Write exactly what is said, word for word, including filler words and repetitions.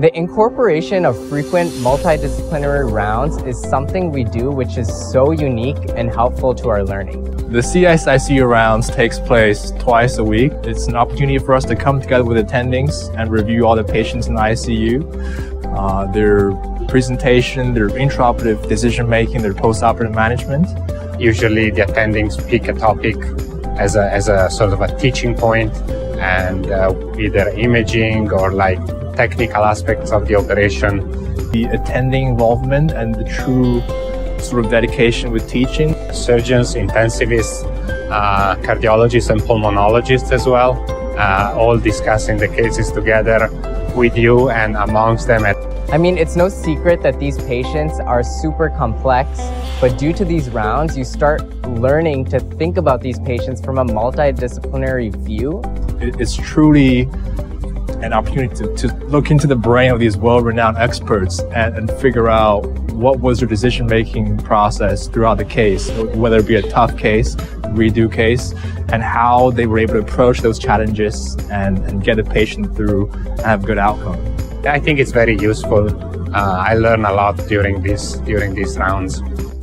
The incorporation of frequent multidisciplinary rounds is something we do which is so unique and helpful to our learning. The C S I C U rounds takes place twice a week. It's an opportunity for us to come together with attendings and review all the patients in the I C U, uh, their presentation, their intraoperative decision-making, their postoperative management. Usually the attendings pick a topic as a, as a sort of a teaching point, and uh, either imaging or like technical aspects of the operation. The attending involvement and the true sort of dedication with teaching. Surgeons, intensivists, uh, cardiologists and pulmonologists as well, uh, all discussing the cases together with you and amongst them. I mean, it's no secret that these patients are super complex, but due to these rounds, you start learning to think about these patients from a multidisciplinary view. It's truly an opportunity to, to look into the brain of these world-renowned experts and, and figure out what was their decision-making process throughout the case, whether it be a tough case, redo case, and how they were able to approach those challenges and, and get a patient through and have good outcome. I think it's very useful. Uh, I learn a lot during, this, during these rounds.